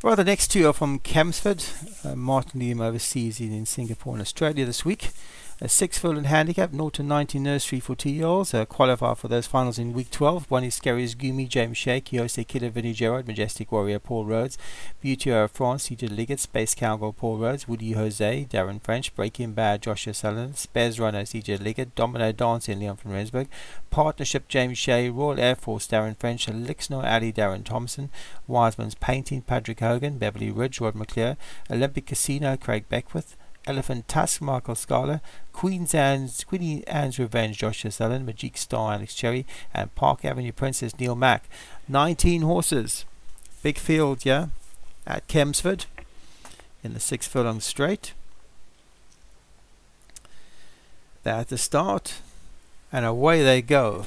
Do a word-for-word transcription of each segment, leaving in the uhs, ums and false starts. Well, the next two are from Campsford. Uh, Martin Lim overseas in, in Singapore and Australia this week. A six-furlong handicap, zero to ninety nursery for two-year-olds. Uh, qualify for those finals in week twelve. One is Scary's Goomy, James Shea, Kiyose Killer Vinny Gerard, Majestic Warrior, Paul Rhodes, Beauty of France, C J Liggett, Space Cowgirl, Paul Rhodes, Woody Jose, Darren French, Breaking Bad, Joshua Sullen, Spares Runner, C J Liggett, Domino Dancing, Leon from Rensburg, Partnership, James Shea, Royal Air Force, Darren French, Lixno Alley, Darren Thompson, Wiseman's Painting, Patrick Hogan, Beverly Ridge, Rod McClear, Olympic Casino, Craig Beckwith, Elephant Tusk, Michael Schuyler, Queen Anne's, Queen Anne's Revenge, Joshua Sullen, Magic Star, Alex Cherry, and Park Avenue Princess, Neil Mack. nineteen horses. Big field, yeah, at Kempsford in the six furlong straight. They're at the start, and away they go.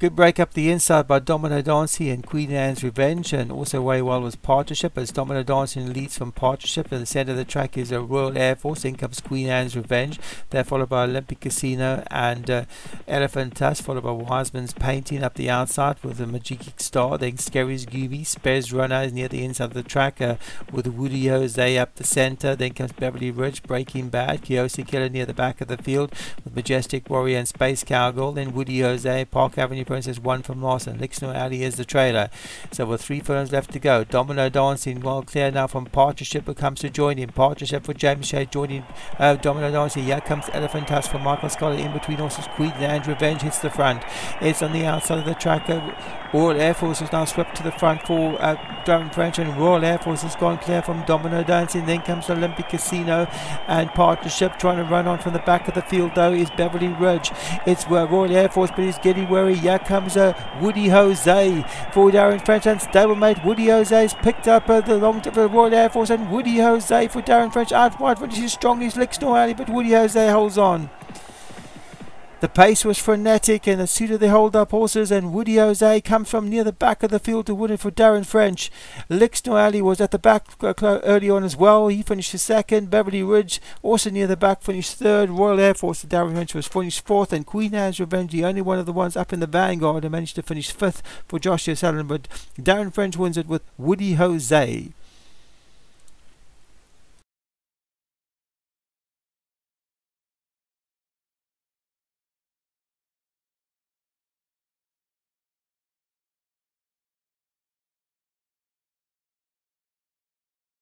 Good break up the inside by Domino Dancing and Queen Anne's Revenge, and also way well was Partnership, as Domino Dancing leads from Partnership. In the centre of the track is a Royal Air Force, in comes Queen Anne's Revenge, they're followed by Olympic Casino and uh, Elephant Tusk, followed by Wiseman's Painting up the outside with a Magic Star, then Scary's Gooby, Spares Runner near the inside of the track uh, with Woody Jose up the centre, then comes Beverly Ridge, Breaking Bad, Kiyose Killer near the back of the field with Majestic Warrior and Space Cowgirl, then Woody Jose, Park Avenue Princess one from Larson. Lixno Alley is the trailer. So with three furlongs left to go, Domino Dancing well clear now from Partnership, who comes to join him. Partnership for James Shea joining uh, Domino Dancing. Here comes Elephant Tusk for Michael Scholar. In between horses, Queen Anne's Revenge hits the front. It's on the outside of the track. Royal Air Force is now swept to the front for uh, Darren French, and Royal Air Force has gone clear from Domino Dancing. Then comes Olympic Casino and Partnership. Trying to run on from the back of the field though is Beverly Ridge. It's uh, Royal Air Force, but he's getting wary. Here comes uh, Woody Jose for Darren French, and stablemate Woody Jose's picked up uh, the long for Royal Air Force, and Woody Jose for Darren French out wide. But he's strong, he's Lixno Alley, but Woody Jose holds on. The pace was frenetic and the suit of the hold-up horses, and Woody Jose comes from near the back of the field to win it for Darren French. Lixno Alley was at the back early on as well. He finished second. Beverly Ridge also near the back finished third. Royal Air Force, Darren French, was finished fourth, and Queen Anne's Revenge, the only one of the ones up in the vanguard, and managed to finish fifth for Joshua Sullen. But Darren French wins it with Woody Jose.